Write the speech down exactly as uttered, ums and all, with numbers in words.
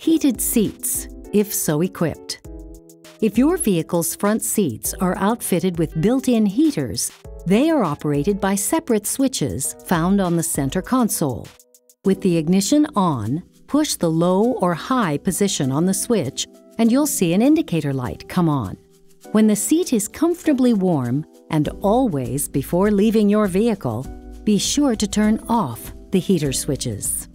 Heated seats, if so equipped. If your vehicle's front seats are outfitted with built-in heaters, they are operated by separate switches found on the center console. With the ignition on, push the low or high position on the switch, and you'll see an indicator light come on. When the seat is comfortably warm, and always before leaving your vehicle, be sure to turn off the heater switches.